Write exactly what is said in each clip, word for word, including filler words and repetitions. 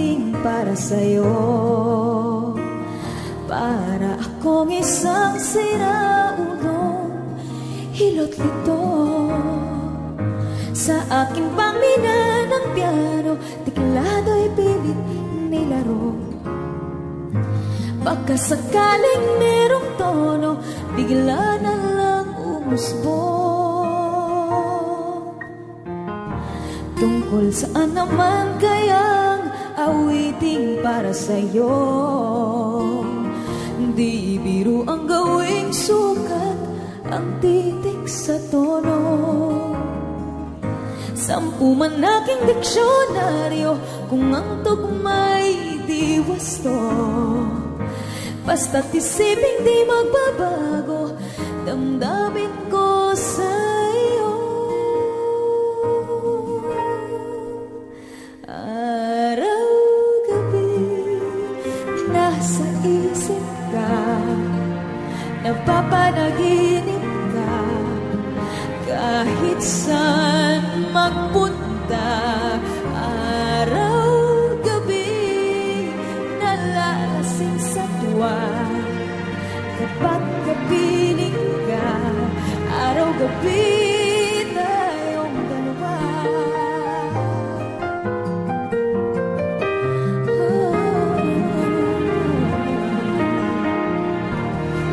ating para sa'yo. Para akong isang siraulong hilot lito sa aking pangmina ng piano, tiklada'y pilit nilaro. Baka sakaling merong tono, bigla na lang umusbo. Tungkol saan naman kayang awiting para sa'yo? Di biro ang gawing sukat, ang titik sa tono. Sampu man aking diksyonaryo, kung ang tugma'y di wasto. Basta't isipin di magbabago, damdamin ko sa'yo. Araw gabi, nasa isip ka, napapanaginip ka, kahit saan magpunta. Araw gabi, nalalasing sa tuwa, kapag kapiling ka. Araw gabi,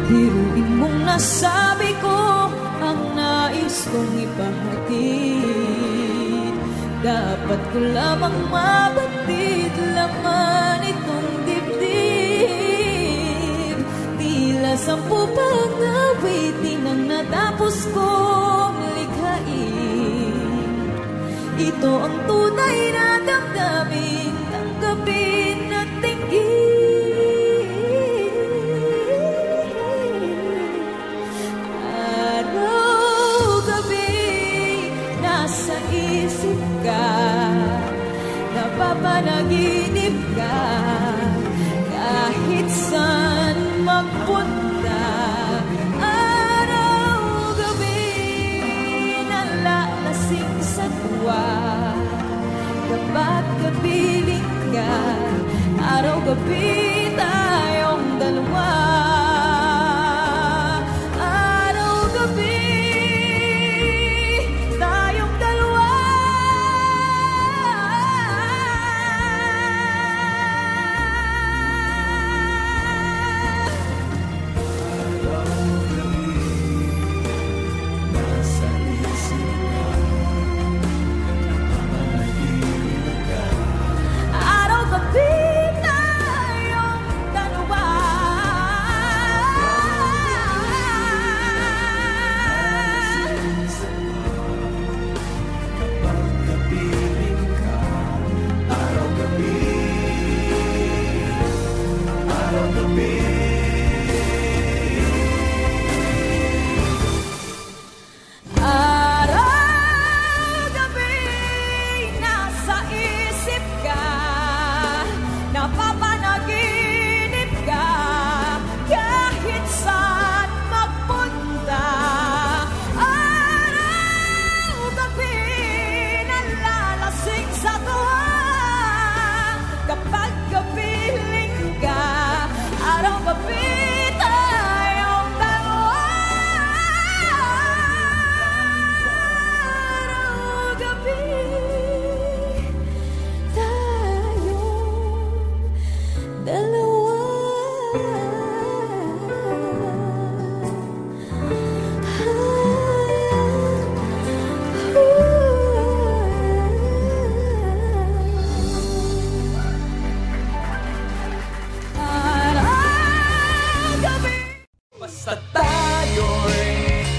diruin mong nasabi ko ang nais kong ipahatid. Dapat ko lamang mabatid laman itong dibdib. Tila sampu pang-awitin ang natapos kong likhain. Ito ang tunay na damdamin, tanggapin at tinggin. Sa isip ka, napapanaginip ka, kahit saan magpunta. Araw gabi, nalalasing sa tuwa, kapag kapiling ka. Araw gabi, tayong dalawa.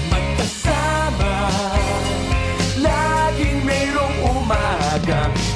Magkasama, laging mayroong umaga.